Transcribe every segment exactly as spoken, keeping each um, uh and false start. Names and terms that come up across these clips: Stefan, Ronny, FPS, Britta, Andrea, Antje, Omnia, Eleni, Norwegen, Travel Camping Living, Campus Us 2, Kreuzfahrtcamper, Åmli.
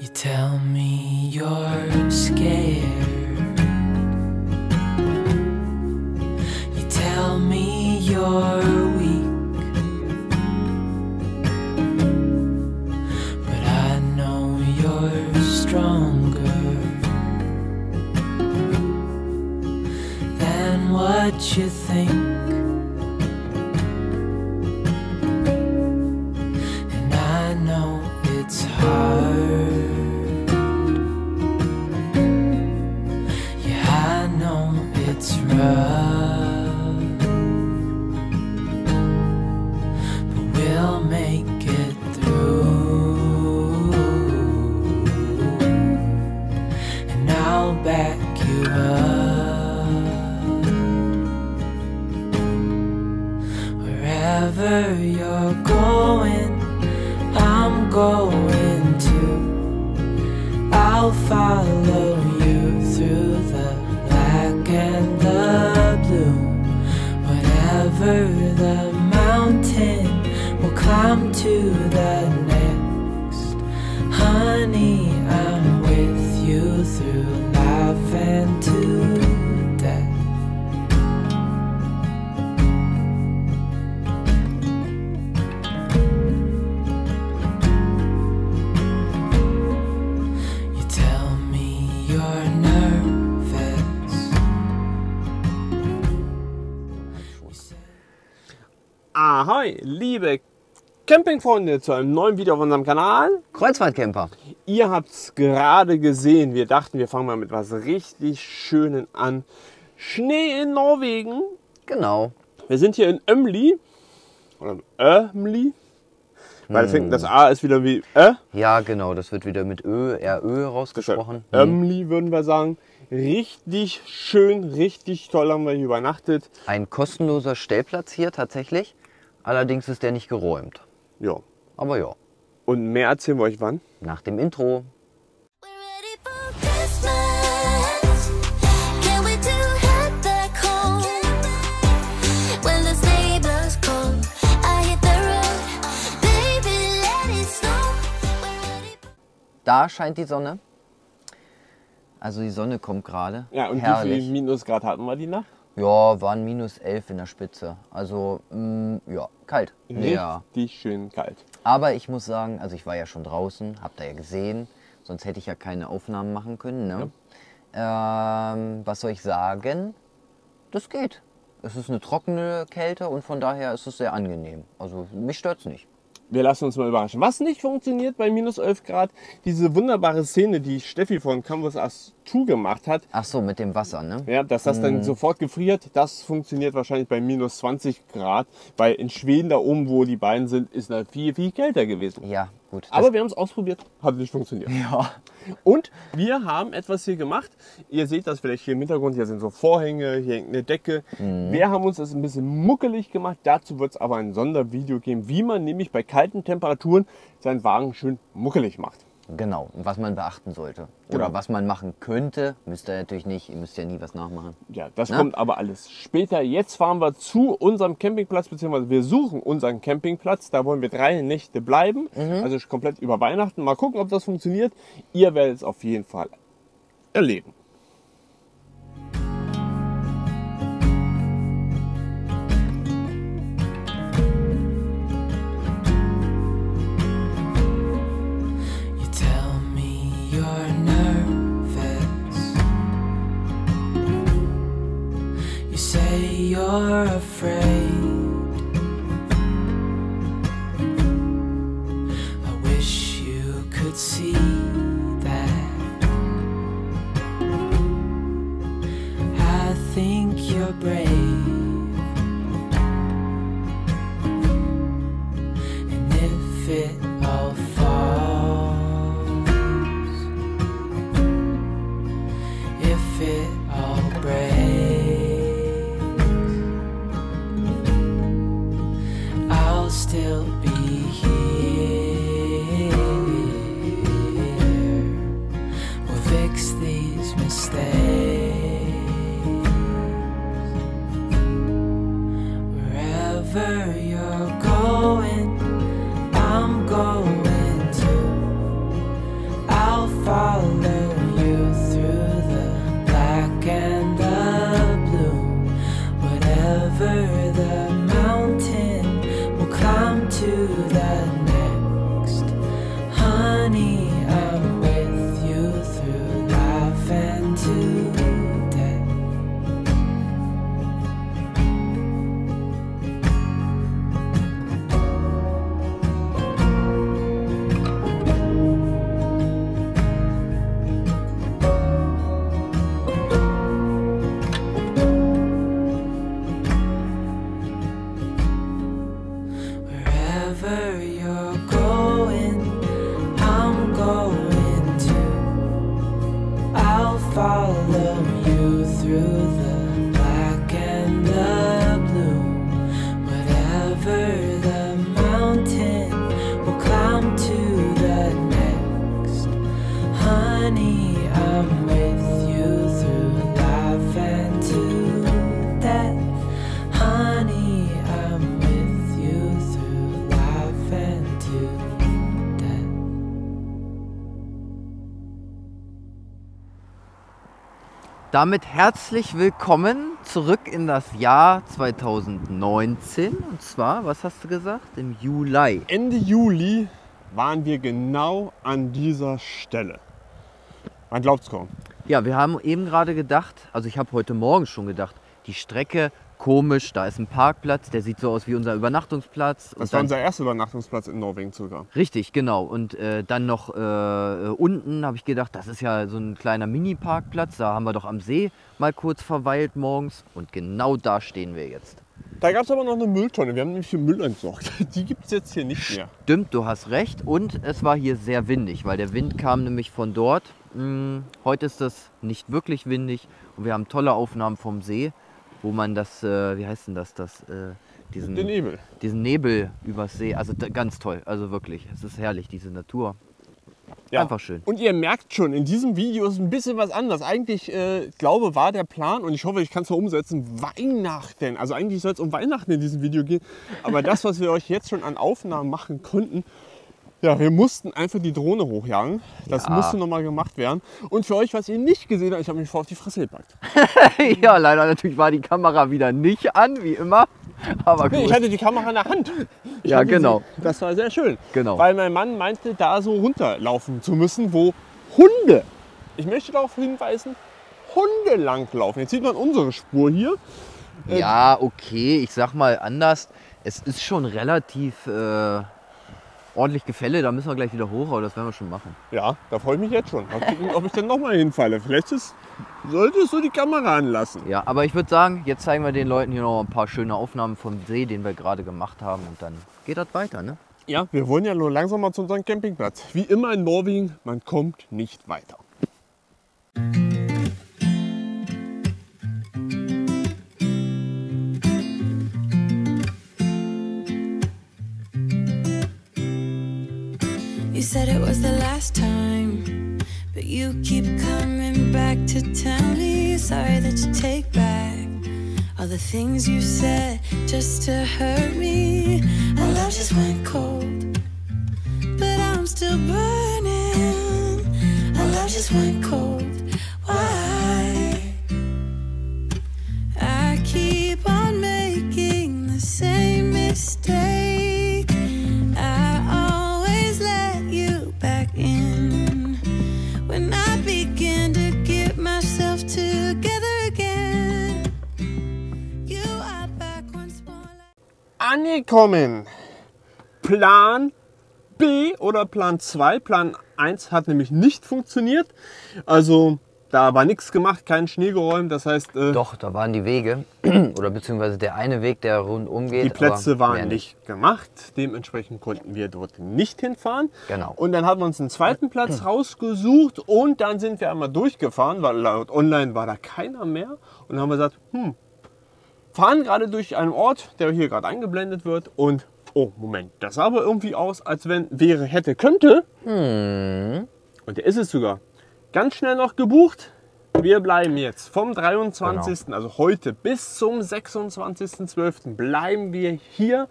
You tell me you're scared. You tell me you're weak. But I know you're stronger than what you think. Ahoi, liebe Campingfreunde, zu einem neuen Video auf unserem Kanal Kreuzfahrtcamper. Ihr habt es gerade gesehen, wir dachten, wir fangen mal mit was richtig Schönen an. Schnee in Norwegen. Genau. Wir sind hier in Åmli. Oder Åmli. Weil hm. das A ist wieder wie Ö. Ja, genau, das wird wieder mit Ö, R Ö rausgesprochen. Åmli hm. würden wir sagen. Richtig schön, richtig toll, haben wir hier übernachtet. Ein kostenloser Stellplatz hier tatsächlich. Allerdings ist der nicht geräumt. Ja. Aber ja. Und mehr erzählen wir euch wann? Nach dem Intro. Da scheint die Sonne. Also die Sonne kommt gerade. Ja, und herrlich. Wie viel Minusgrad hatten wir die Nacht? Ja, waren minus elf in der Spitze. Also, mh, ja, kalt. Richtig ja. schön kalt. Aber ich muss sagen, also ich war ja schon draußen, habt ihr ja gesehen. Sonst hätte ich ja keine Aufnahmen machen können. Ne? Ja. Ähm, was soll ich sagen? Das geht. Es ist eine trockene Kälte und von daher ist es sehr angenehm. Also mich stört es nicht. Wir lassen uns mal überraschen. Was nicht funktioniert bei minus elf Grad, diese wunderbare Szene, die Steffi von Campus Us zwei gemacht hat. Ach so, mit dem Wasser, ne? Ja, dass das mm. dann sofort gefriert, das funktioniert wahrscheinlich bei minus zwanzig Grad, weil in Schweden da oben, wo die beiden sind, ist da viel, viel kälter gewesen. Ja, gut. Aber wir haben es ausprobiert, hat nicht funktioniert. Ja. Und wir haben etwas hier gemacht. Ihr seht das vielleicht hier im Hintergrund, hier sind so Vorhänge, hier hängt eine Decke. Mhm. Wir haben uns das ein bisschen muckelig gemacht. Dazu wird es aber ein Sondervideo geben, wie man nämlich bei kalten Temperaturen seinen Wagen schön muckelig macht. Genau, was man beachten sollte. Oder genau. was man machen könnte, müsst ihr natürlich nicht. Ihr müsst ja nie was nachmachen. Ja, das Na? kommt aber alles später. Jetzt fahren wir zu unserem Campingplatz, beziehungsweise wir suchen unseren Campingplatz. Da wollen wir drei Nächte bleiben, mhm. also komplett über Weihnachten. Mal gucken, ob das funktioniert. Ihr werdet es auf jeden Fall erleben. You're afraid. I wish you could see that. I think you're brave, and if it all falls, if it all breaks. Still be here. We'll fix these mistakes. Wherever you're going, I'm going to. Damit herzlich willkommen zurück in das Jahr zweitausendneunzehn. Und zwar, was hast du gesagt? Im Juli. Ende Juli waren wir genau an dieser Stelle. Man glaubt's kaum. Ja, wir haben eben gerade gedacht, also ich habe heute Morgen schon gedacht, die Strecke, komisch, da ist ein Parkplatz, der sieht so aus wie unser Übernachtungsplatz. Das und war dann, unser erster Übernachtungsplatz in Norwegen sogar. Richtig, genau. Und äh, dann noch äh, unten habe ich gedacht, das ist ja so ein kleiner Mini-Parkplatz, da haben wir doch am See mal kurz verweilt morgens. Und genau da stehen wir jetzt. Da gab es aber noch eine Mülltonne, wir haben nämlich hier Müll entsorgt. Die gibt es jetzt hier nicht mehr. Stimmt, du hast recht. Und es war hier sehr windig, weil der Wind kam nämlich von dort. Hm, heute ist das nicht wirklich windig und wir haben tolle Aufnahmen vom See, wo man das, äh, wie heißt denn das, das äh, diesen, Den Nebel. diesen Nebel übers See, also da, ganz toll, also wirklich, es ist herrlich, diese Natur, ja. Einfach schön. Und ihr merkt schon, in diesem Video ist ein bisschen was anders, eigentlich, äh, glaube war der Plan, und ich hoffe, ich kann es mal umsetzen, Weihnachten, also eigentlich soll es um Weihnachten in diesem Video gehen, aber das, was wir euch jetzt schon an Aufnahmen machen konnten, ja, wir mussten einfach die Drohne hochjagen. Das ja. musste nochmal gemacht werden. Und für euch, was ihr nicht gesehen habt, ich habe mich vor auf die Fresse gepackt. Ja, leider natürlich war die Kamera wieder nicht an, wie immer. Aber nee, ich hatte die Kamera in der Hand. Ich ja, genau. Sie, das war sehr schön. Genau. Weil mein Mann meinte, da so runterlaufen zu müssen, wo Hunde, ich möchte darauf hinweisen, Hunde langlaufen. Jetzt sieht man unsere Spur hier. Ja, okay, ich sag mal anders. Es ist schon relativ... Äh ordentlich Gefälle, da müssen wir gleich wieder hoch, aber das werden wir schon machen. Ja, da freue ich mich jetzt schon. Mal gucken, ob ich dann nochmal hinfalle. Vielleicht ist, solltest du die Kamera anlassen. Ja, aber ich würde sagen, jetzt zeigen wir den Leuten hier noch ein paar schöne Aufnahmen vom See, den wir gerade gemacht haben. Und dann geht das weiter, ne? Ja, wir wollen ja nur langsam mal zu unserem Campingplatz. Wie immer in Norwegen, man kommt nicht weiter. You said it was the last time, but you keep coming back to tell me sorry that you take back all the things you said just to hurt me. Our love just went cold, but I'm still burning. Our love just went cold. Why? I keep on making the same mistake. Angekommen. Plan B oder Plan zwei. Plan eins hat nämlich nicht funktioniert. Also da war nichts gemacht, keinen Schnee geräumt. Das heißt. Äh, Doch, da waren die Wege oder beziehungsweise der eine Weg, der rundum geht. Die Plätze aber waren nicht, nicht gemacht. Dementsprechend konnten wir dort nicht hinfahren. Genau. Und dann haben wir uns einen zweiten Platz rausgesucht und dann sind wir einmal durchgefahren, weil laut online war da keiner mehr. Und dann haben wir gesagt, hm. Wir fahren gerade durch einen Ort, der hier gerade eingeblendet wird und, oh Moment, das sah aber irgendwie aus, als wenn wäre, hätte, könnte. Hm. Und der ist es sogar. Ganz schnell noch gebucht. Wir bleiben jetzt vom dreiundzwanzigsten Genau. also heute bis zum sechsundzwanzigsten zwölften bleiben wir hier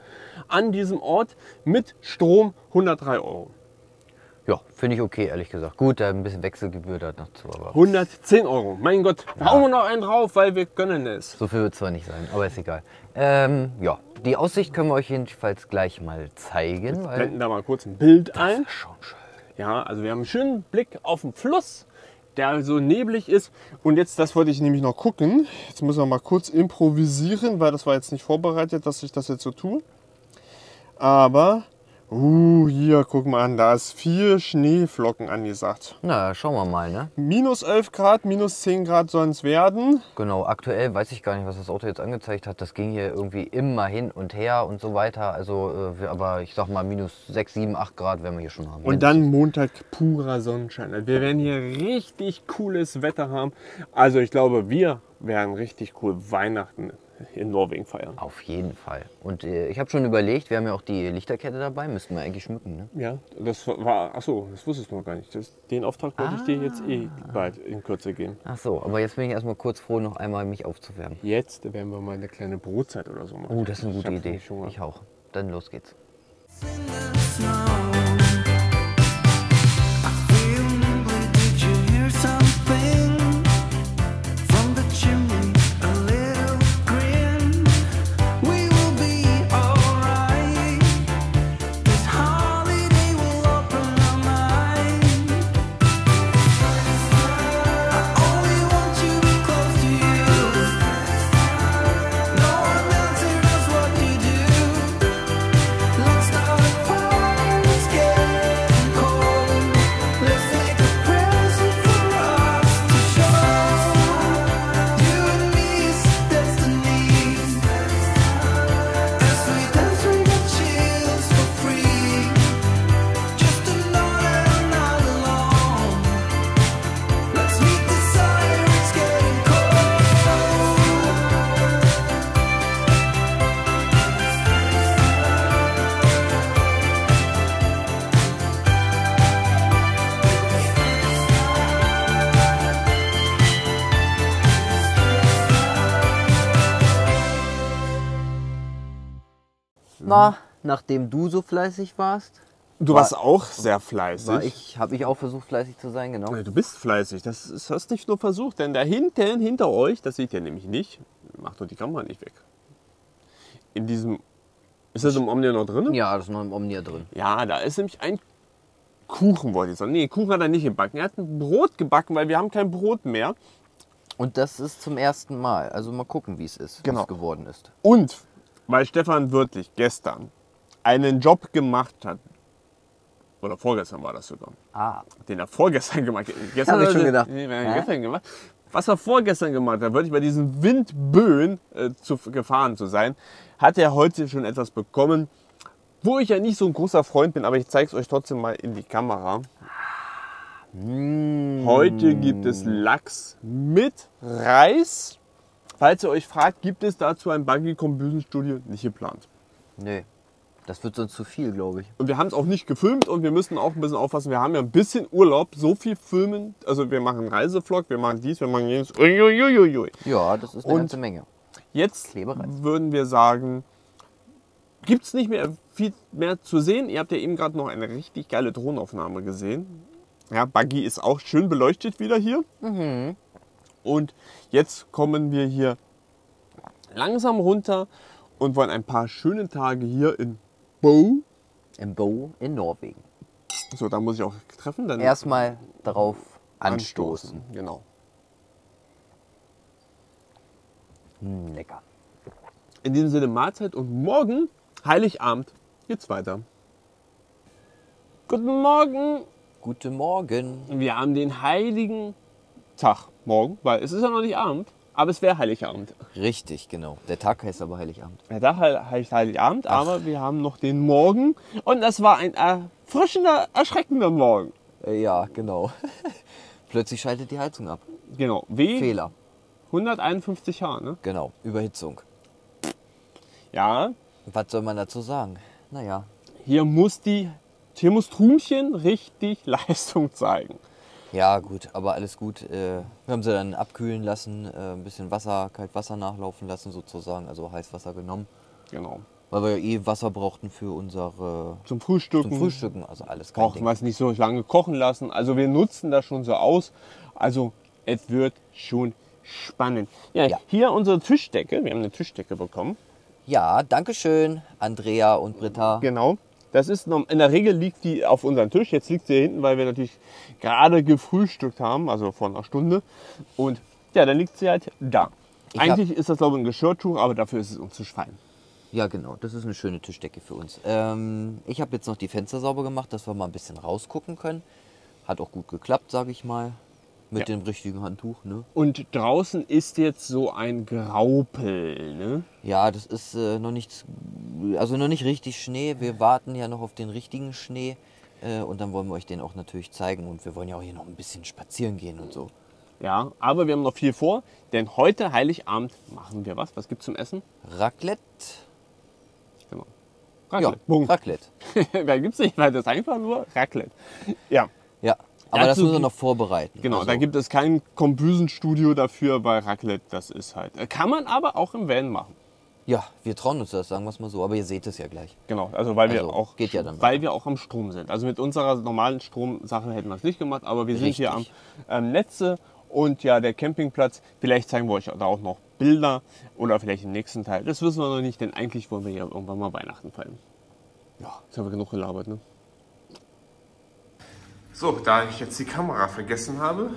an diesem Ort mit Strom hundertdrei Euro. Ja, finde ich okay, ehrlich gesagt. Gut, da ein bisschen Wechselgebühr da noch zu. Aber hundertzehn Euro, mein Gott, hauen wir noch einen drauf, weil wir können es. So viel wird es zwar nicht sein, aber ist egal. Ähm, ja, Die Aussicht können wir euch jedenfalls gleich mal zeigen. Wir blenden da mal kurz ein Bild ein. Das ist schon schön. Ja, also wir haben einen schönen Blick auf den Fluss, der so neblig ist. Und jetzt, das wollte ich nämlich noch gucken. Jetzt müssen wir mal kurz improvisieren, weil das war jetzt nicht vorbereitet, dass ich das jetzt so tue. Aber, uh, hier, guck mal an, da ist vier Schneeflocken angesagt. Na, schauen wir mal, ne? minus elf Grad, minus zehn Grad sollen es werden. Genau, aktuell weiß ich gar nicht, was das Auto jetzt angezeigt hat. Das ging hier irgendwie immer hin und her und so weiter. Also, aber ich sag mal, minus sechs, sieben, acht Grad werden wir hier schon haben. Und dann Montag purer Sonnenschein. Wir werden hier richtig cooles Wetter haben. Also, ich glaube, wir werden richtig cool Weihnachten in Norwegen feiern. Auf jeden Fall. Und äh, ich habe schon überlegt, wir haben ja auch die Lichterkette dabei, müssten wir eigentlich schmücken, ne? Ja, das war, achso, das wusstest du noch gar nicht. Das, den Auftrag ah. wollte ich dir jetzt eh bald in Kürze geben. Ach so, aber jetzt bin ich erstmal kurz froh, noch einmal mich aufzuwärmen. Jetzt werden wir mal eine kleine Brotzeit oder so machen. Oh, das ist eine gute ich Idee. Ich auch. Dann los geht's. Na, nachdem du so fleißig warst. Du warst war, auch sehr fleißig. War ich, habe ich auch versucht, fleißig zu sein, genau. Ja, du bist fleißig, das, das hast nicht nur versucht, denn da hinten, hinter euch, das seht ihr nämlich nicht, macht doch die Kamera nicht weg. In diesem, ist das im Omnia noch drin? Ja, das ist noch im Omnia drin. Ja, da ist nämlich ein Kuchen, wollte ich sagen. Nee, Kuchen hat er nicht gebacken, er hat ein Brot gebacken, weil wir haben kein Brot mehr. Und das ist zum ersten Mal, also mal gucken, wie es ist, genau. wie es geworden ist. Und weil Stefan wirklich gestern einen Job gemacht hat, oder vorgestern war das sogar, ah. den er vorgestern gemacht hat, gestern habe ich schon gedacht, nee, wir haben gestern gemacht. was er vorgestern gemacht hat, wirklich bei diesen Windböen äh, zu, gefahren zu sein, hat er heute schon etwas bekommen, wo ich ja nicht so ein großer Freund bin, aber ich zeige es euch trotzdem mal in die Kamera. Mmh. Heute gibt es Lachs mit Reis. Falls ihr euch fragt, gibt es dazu ein Bungee-Kombüsen-Studio? Nicht geplant. Nee, das wird sonst zu viel, glaube ich. Und wir haben es auch nicht gefilmt und wir müssen auch ein bisschen aufpassen. Wir haben ja ein bisschen Urlaub, so viel filmen. Also wir machen einen Reisevlog, wir machen dies, wir machen jenes. Uiuiuiui. Ja, das ist eine und ganze Menge. Jetzt Klebereis. Würden wir sagen, gibt es nicht mehr viel mehr zu sehen. Ihr habt ja eben gerade noch eine richtig geile Drohnenaufnahme gesehen. Ja, Buggy ist auch schön beleuchtet wieder hier. Mhm. Und jetzt kommen wir hier langsam runter und wollen ein paar schöne Tage hier in Bo. In Bo in Norwegen. So, da muss ich auch treffen. Dann erstmal darauf anstoßen. anstoßen. Genau. Mm, lecker. In diesem Sinne Mahlzeit und morgen, Heiligabend, geht's weiter. Guten Morgen. Guten Morgen. Wir haben den heiligen Tag morgen, weil es ist ja noch nicht Abend, aber es wäre Heiligabend. Richtig, genau. Der Tag heißt aber Heiligabend. Der Tag heißt Heiligabend, aber Ach. wir haben noch den Morgen und das war ein erfrischender, erschreckender Morgen. Ja, genau. Plötzlich schaltet die Heizung ab. Genau. W Fehler. hunderteinundfünfzig H, ne? Genau. Überhitzung. Ja. Was soll man dazu sagen? Naja. Hier muss die, hier muss Trumchen richtig Leistung zeigen. Ja gut, aber alles gut. Wir haben sie dann abkühlen lassen, ein bisschen Wasser, Kaltwasser nachlaufen lassen sozusagen, also Heißwasser genommen. Genau. Weil wir ja eh Wasser brauchten für unsere... Zum Frühstücken. Zum Frühstücken, also alles kein Ding. Kochen wir es nicht so lange kochen lassen, also wir nutzen das schon so aus. Also es wird schon spannend. Ja, ja. Hier unsere Tischdecke, wir haben eine Tischdecke bekommen. Ja, danke schön, Andrea und Britta. Genau. Das ist noch, in der Regel liegt die auf unserem Tisch. Jetzt liegt sie hier hinten, weil wir natürlich gerade gefrühstückt haben, also vor einer Stunde. Und ja, dann liegt sie halt da. Ich Eigentlich hab... ist das, glaube ich, ein Geschirrtuch, aber dafür ist es uns zu schwein. Ja, genau. Das ist eine schöne Tischdecke für uns. Ähm, ich habe jetzt noch die Fenster sauber gemacht, dass wir mal ein bisschen rausgucken können. Hat auch gut geklappt, sage ich mal. Mit ja. dem richtigen Handtuch, ne? Und draußen ist jetzt so ein Graupel, ne? Ja, das ist äh, noch nicht, also noch nicht richtig Schnee. Wir warten ja noch auf den richtigen Schnee äh, und dann wollen wir euch den auch natürlich zeigen. Und wir wollen ja auch hier noch ein bisschen spazieren gehen und so. Ja, aber wir haben noch viel vor, denn heute Heiligabend machen wir was. Was gibt's zum Essen? Raclette. Genau. Raclette. Ja, Raclette. Da gibt's nicht weiter, das ist einfach nur Raclette. Ja. Ja. Aber das müssen wir noch vorbereiten. Genau, also da gibt es kein Kombüsenstudio dafür bei Raclette, das ist halt. Kann man aber auch im Van machen. Ja, wir trauen uns das, sagen wir es mal so, aber ihr seht es ja gleich. Genau, also weil, also, wir, auch, geht ja dann weil wir auch am Strom sind. Also mit unserer normalen Stromsache hätten wir es nicht gemacht, aber wir Richtig. sind hier am ähm, Netze und ja, der Campingplatz. Vielleicht zeigen wir euch da auch noch Bilder oder vielleicht im nächsten Teil. Das wissen wir noch nicht, denn eigentlich wollen wir ja irgendwann mal Weihnachten feiern. Ja, jetzt haben wir genug gelabert, ne? So, da ich jetzt die Kamera vergessen habe,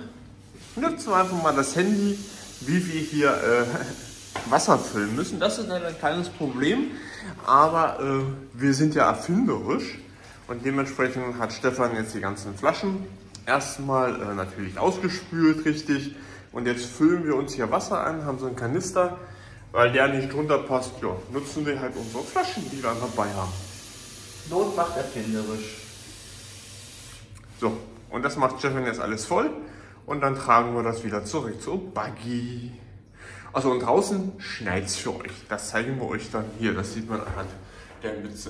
nutzen wir einfach mal das Handy, wie wir hier äh, Wasser füllen müssen. Das ist ein kleines Problem, aber äh, wir sind ja erfinderisch und dementsprechend hat Stefan jetzt die ganzen Flaschen erstmal äh, natürlich ausgespült, richtig. Und jetzt füllen wir uns hier Wasser an, haben so einen Kanister, weil der nicht drunter passt, ja, nutzen wir halt unsere Flaschen, die wir dabei haben. Not macht erfinderisch. So, und das macht Stefan jetzt alles voll und dann tragen wir das wieder zurück zu Buggy. Also und draußen schneit es für euch. Das zeigen wir euch dann hier. Das sieht man anhand der Mütze.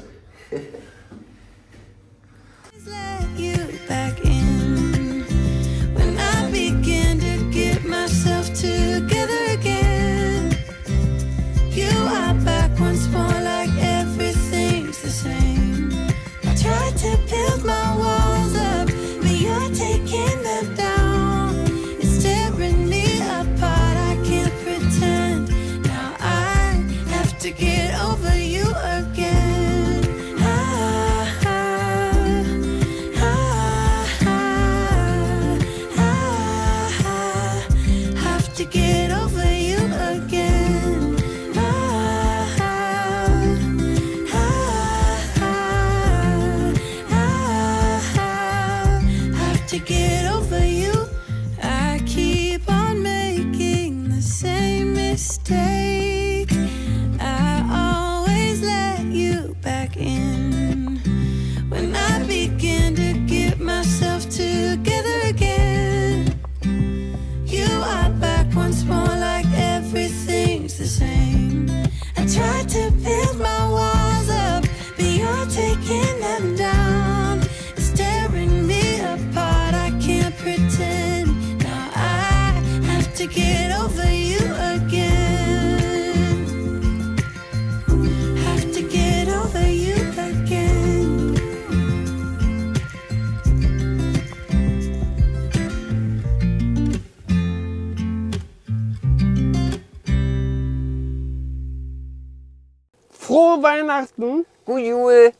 Frohe Weihnachten! Gut Jul!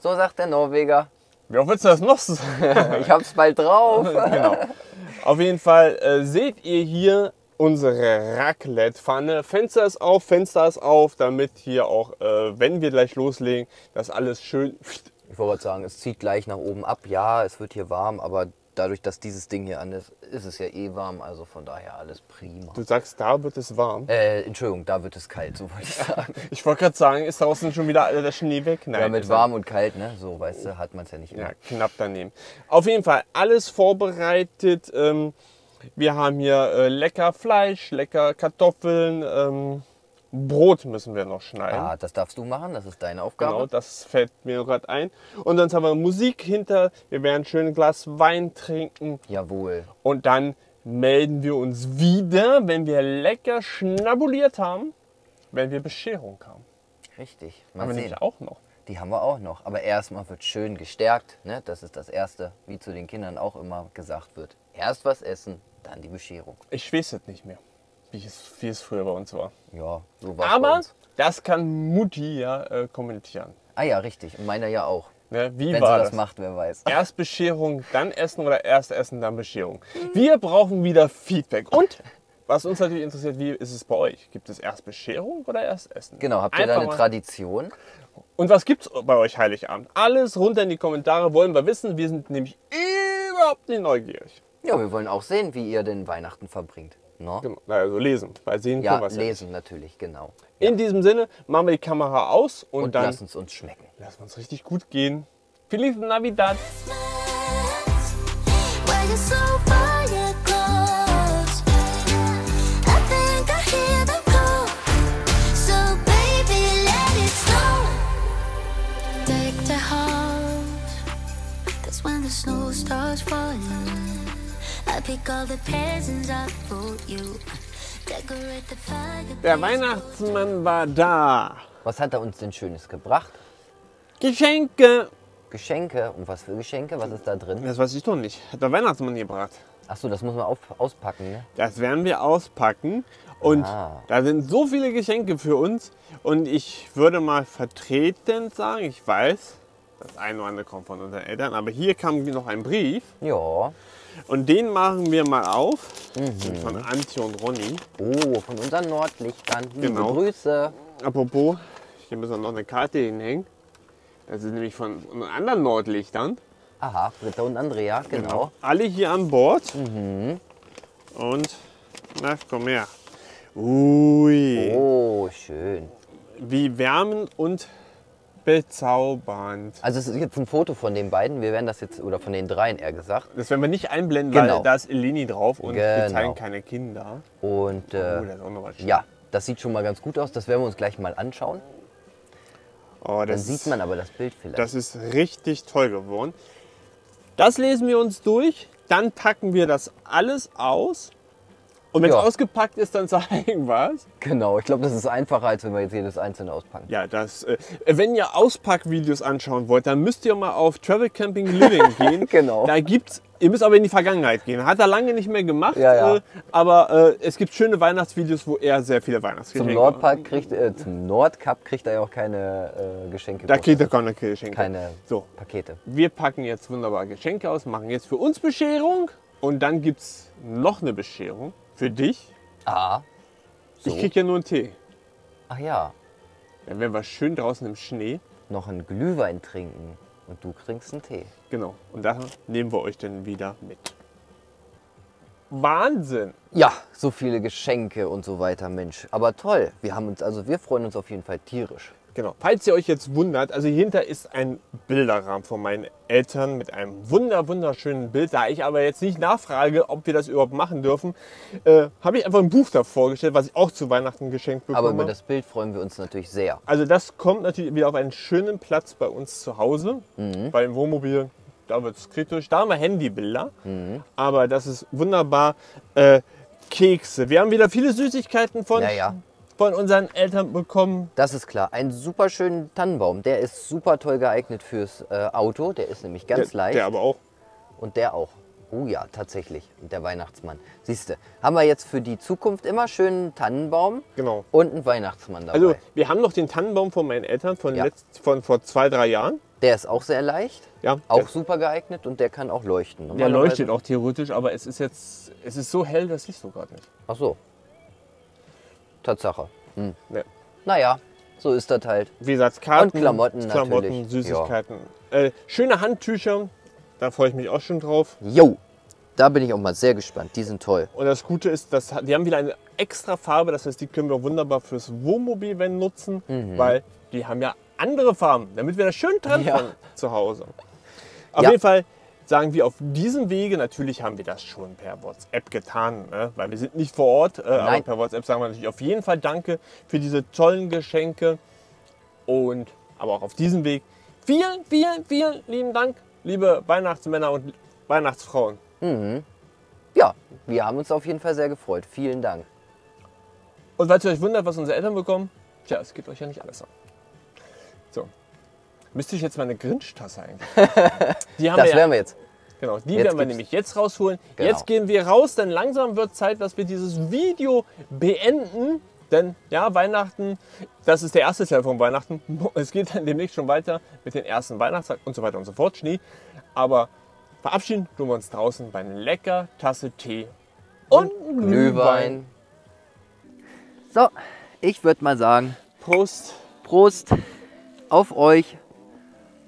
So sagt der Norweger. Wie willst du das noch sagen? Ich hab's bald drauf. Genau. Auf jeden Fall äh, seht ihr hier unsere Raclette-Pfanne. Fenster ist auf, Fenster ist auf, damit hier auch, äh, wenn wir gleich loslegen, das alles schön... Ich wollte sagen, es zieht gleich nach oben ab. Ja, es wird hier warm, aber dadurch, dass dieses Ding hier an ist, ist es ja eh warm, also von daher alles prima. Du sagst, da wird es warm? Äh, Entschuldigung, da wird es kalt, so wollte ich sagen. Ich wollte gerade sagen, ist draußen schon wieder der Schnee weg? Nein. Ja, mit warm und kalt, ne? So, weißt du, hat man es ja nicht immer. Ja, knapp daneben. Auf jeden Fall, alles vorbereitet. Wir haben hier lecker Fleisch, lecker Kartoffeln. Brot müssen wir noch schneiden. Ah, das darfst du machen, das ist deine Aufgabe. Genau, das fällt mir gerade ein. Und dann haben wir Musik hinter, wir werden schön ein Glas Wein trinken. Jawohl. Und dann melden wir uns wieder, wenn wir lecker schnabuliert haben, wenn wir Bescherung haben. Richtig. Mal haben wir sehen. Die auch noch. Die haben wir auch noch. Aber erstmal wird schön gestärkt. Ne? Das ist das Erste, wie zu den Kindern auch immer gesagt wird. Erst was essen, dann die Bescherung. Ich weiß es nicht mehr. wie es, wie es früher bei uns war. Ja, so war es. Aber bei uns. Das kann Mutti ja äh, kommentieren. Ah ja, richtig. Und meiner ja auch. Ne, wie Wenn war sie das, das macht, wer weiß. Erst Bescherung, dann Essen oder erst Essen, dann Bescherung. Wir brauchen wieder Feedback. Und was uns natürlich interessiert, wie ist es bei euch? Gibt es erst Bescherung oder erst Essen? Genau, habt ihr Einfach da eine mal. Tradition? Und was gibt es bei euch Heiligabend? Alles runter in die Kommentare, wollen wir wissen. Wir sind nämlich überhaupt nicht neugierig. Ja, wir wollen auch sehen, wie ihr den Weihnachten verbringt. No? Genau, also lesen, weil sehen ja, können wir lesen ja natürlich, genau. In ja. diesem Sinne machen wir die Kamera aus und, und dann lassen es uns schmecken. Lassen wir uns richtig gut gehen. Feliz Navidad! Der Weihnachtsmann war da. Was hat er uns denn Schönes gebracht? Geschenke. Geschenke? Und was für Geschenke? Was ist da drin? Das weiß ich doch nicht. Hat der Weihnachtsmann gebracht. Achso, das muss man auf, auspacken, ne? Das werden wir auspacken. Und ah. da sind so viele Geschenke für uns. Und ich würde mal vertretend sagen, ich weiß, das eine oder andere kommt von unseren Eltern, aber hier kam noch ein Brief. Ja. Und den machen wir mal auf. Mhm. Von Antje und Ronny. Oh, von unseren Nordlichtern. Genau. Liebe Grüße. Apropos, hier müssen wir noch eine Karte hinhängen. Das ist nämlich von anderen Nordlichtern. Aha, Britta und Andrea, genau. genau. Alle hier an Bord. Mhm. Und, na komm her. Ui. Oh, schön. Wie wärmen und bezaubernd. Also es ist jetzt ein Foto von den beiden, wir werden das jetzt, oder von den dreien eher gesagt. Das werden wir nicht einblenden, genau. weil da ist Eleni drauf und genau. wir zeigen keine Kinder. Und äh, oh, das ist auch noch was ja, das sieht schon mal ganz gut aus, das werden wir uns gleich mal anschauen. Oh, das, dann sieht man aber das Bild vielleicht. Das ist richtig toll geworden. Das lesen wir uns durch, dann packen wir das alles aus. Und wenn es ausgepackt ist, dann zeigen wir es. Genau, ich glaube, das ist einfacher, als wenn wir jetzt jedes einzelne auspacken. Ja, das, äh, wenn ihr Auspackvideos anschauen wollt, dann müsst ihr mal auf Travel Camping Living gehen. Genau. Da gibt's, ihr müsst aber in die Vergangenheit gehen. Hat er lange nicht mehr gemacht, ja, ja. Äh, aber äh, es gibt schöne Weihnachtsvideos, wo er sehr viele Weihnachtsgeschenke zum Nordpark kriegt. Äh, zum Nordcup kriegt er ja auch keine äh, Geschenke. Da kriegt er keine Geschenke. Keine so. Pakete. Wir packen jetzt wunderbar Geschenke aus, machen jetzt für uns Bescherung und dann gibt es noch eine Bescherung. Für dich? Ah. So. Ich krieg ja nur einen Tee. Ach ja. Dann werden wir schön draußen im Schnee. Noch einen Glühwein trinken. Und du trinkst einen Tee. Genau. Und da nehmen wir euch dann wieder mit. Wahnsinn! Ja, so viele Geschenke und so weiter, Mensch. Aber toll. Wir haben uns, also wir freuen uns auf jeden Fall tierisch. Genau. Falls ihr euch jetzt wundert, also hinter ist ein Bilderrahmen von meinen Eltern mit einem wunder wunderschönen Bild. Da ich aber jetzt nicht nachfrage, ob wir das überhaupt machen dürfen, äh, habe ich einfach ein Buch davor gestellt, was ich auch zu Weihnachten geschenkt bekomme. Aber über das Bild freuen wir uns natürlich sehr. Also das kommt natürlich wieder auf einen schönen Platz bei uns zu Hause, mhm. bei dem Wohnmobil. Da wird es kritisch. Da haben wir Handybilder, mhm. aber das ist wunderbar. Äh, Kekse. Wir haben wieder viele Süßigkeiten von... Naja. von unseren Eltern bekommen. Das ist klar. Einen super schönen Tannenbaum. Der ist super toll geeignet fürs äh, Auto. Der ist nämlich ganz der, leicht. Der aber auch. Und der auch. Oh ja, tatsächlich. Und der Weihnachtsmann. Siehste, haben wir jetzt für die Zukunft immer schönen Tannenbaum genau. und einen Weihnachtsmann dabei. Also wir haben noch den Tannenbaum von meinen Eltern von, ja. letzt, von vor zwei, drei Jahren. Der ist auch sehr leicht, ja, auch super geeignet und der kann auch leuchten. Der leuchtet auch theoretisch, aber es ist jetzt, es ist so hell, das siehst du gerade nicht. Ach so. Tatsache. Hm. Ja. Naja, so ist das halt. Wie gesagt, Karten, und Klamotten, Klamotten natürlich. Süßigkeiten. Ja. Äh, schöne Handtücher, da freue ich mich auch schon drauf. Jo, da bin ich auch mal sehr gespannt, die sind toll. Und das Gute ist, dass, die haben wieder eine extra Farbe, das heißt, die können wir wunderbar fürs Wohnmobil wenn nutzen, mhm. weil die haben ja andere Farben, damit wir das schön trennen ja. zu Hause. Auf ja. jeden Fall sagen wir auf diesem Wege, natürlich haben wir das schon per WhatsApp getan, ne? weil wir sind nicht vor Ort, äh, aber per WhatsApp sagen wir natürlich auf jeden Fall Danke für diese tollen Geschenke. Und aber auch auf diesem Weg vielen, vielen, vielen lieben Dank, liebe Weihnachtsmänner und Weihnachtsfrauen. Mhm. Ja, wir haben uns auf jeden Fall sehr gefreut. Vielen Dank. Und falls ihr euch wundert, was unsere Eltern bekommen, tja, es geht euch ja nicht alles an. So. Müsste ich jetzt mal eine Grinch-Tasse eigentlich? Die haben das wir ja, werden wir jetzt. Genau, die jetzt werden wir nämlich jetzt rausholen. Genau. Jetzt gehen wir raus, denn langsam wird Zeit, dass wir dieses Video beenden. Denn ja, Weihnachten, das ist der erste Teil von Weihnachten. Es geht dann demnächst schon weiter mit den ersten Weihnachtstag und so weiter und so fort, Schnee. Aber verabschieden tun wir uns draußen bei einer lecker Tasse Tee und, und Glühwein. So, ich würde mal sagen, Prost. Prost auf euch,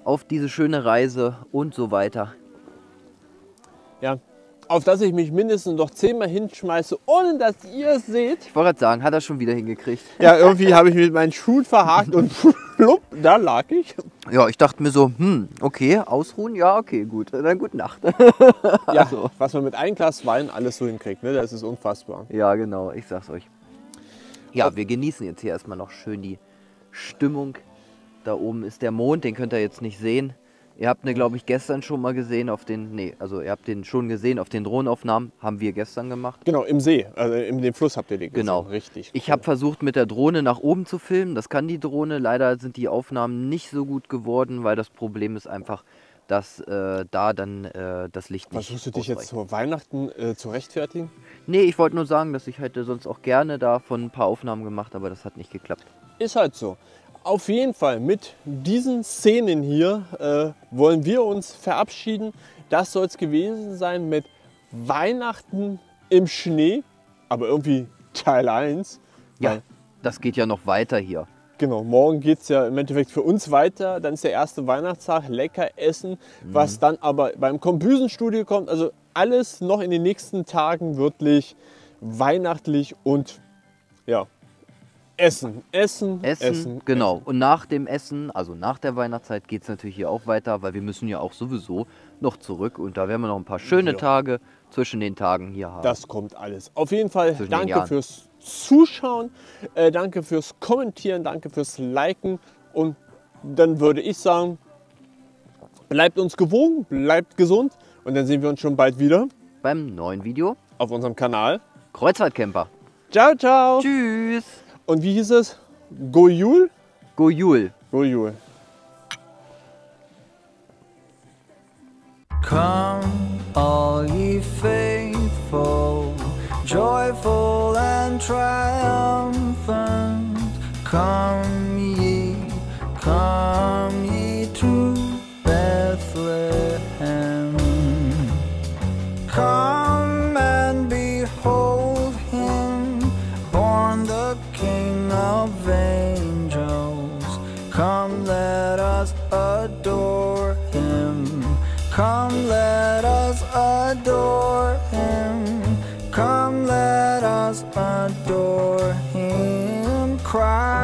auf diese schöne Reise und so weiter. Ja, auf das ich mich mindestens noch zehnmal hinschmeiße, ohne dass ihr es seht. Ich wollte gerade sagen, hat er schon wieder hingekriegt. Ja, irgendwie habe ich mit meinen Schuhen verhakt und plupp, da lag ich. Ja, ich dachte mir so, hm, okay, ausruhen, ja, okay, gut, dann gute Nacht. Ja, also, was man mit einem Glas Wein alles so hinkriegt, ne, das ist unfassbar. Ja, genau, ich sag's euch. Ja, Ob wir genießen jetzt hier erstmal noch schön die Stimmung. Da oben ist der Mond, den könnt ihr jetzt nicht sehen. Ihr habt ne, glaube ich, gestern schon mal gesehen auf den, nee, also ihr habt den schon gesehen auf den Drohnenaufnahmen, haben wir gestern gemacht. Genau, im See, also in dem Fluss habt ihr den gesehen. Genau. Richtig. Ich cool. habe versucht mit der Drohne nach oben zu filmen, das kann die Drohne. Leider sind die Aufnahmen nicht so gut geworden, weil das Problem ist einfach, dass äh, da dann äh, das Licht Aber nicht versuchst du dich jetzt zu Weihnachten äh, zu rechtfertigen? Nee, ich wollte nur sagen, dass ich hätte sonst auch gerne davon ein paar Aufnahmen gemacht, aber das hat nicht geklappt. Ist halt so. Auf jeden Fall, mit diesen Szenen hier äh, wollen wir uns verabschieden. Das soll es gewesen sein mit Weihnachten im Schnee, aber irgendwie Teil eins. Ja, das geht ja noch weiter hier. Genau, morgen geht es ja im Endeffekt für uns weiter. Dann ist der erste Weihnachtstag, lecker essen, mhm. was dann aber beim Kompüsenstudio kommt. Also alles noch in den nächsten Tagen wirklich weihnachtlich und ja. Essen, Essen, Essen, Essen, genau. Essen. Und nach dem Essen, also nach der Weihnachtszeit, geht es natürlich hier auch weiter, weil wir müssen ja auch sowieso noch zurück. Und da werden wir noch ein paar schöne ja. Tage zwischen den Tagen hier haben. Das kommt alles. Auf jeden Fall zwischen danke fürs Zuschauen, äh, danke fürs Kommentieren, danke fürs Liken. Und dann würde ich sagen, bleibt uns gewogen, bleibt gesund. Und dann sehen wir uns schon bald wieder. Beim neuen Video. Auf unserem Kanal. Kreuzfahrtcamper. Ciao, ciao. Tschüss. Und wie hieß es? Gojul? Gojul. Gojul. Come, all ye faithful, joyful and triumphant. Come ye, come ye to Bethlehem. Come and behold him, born the of angels. Come let us adore him. Come let us adore him. Come let us adore him. Christ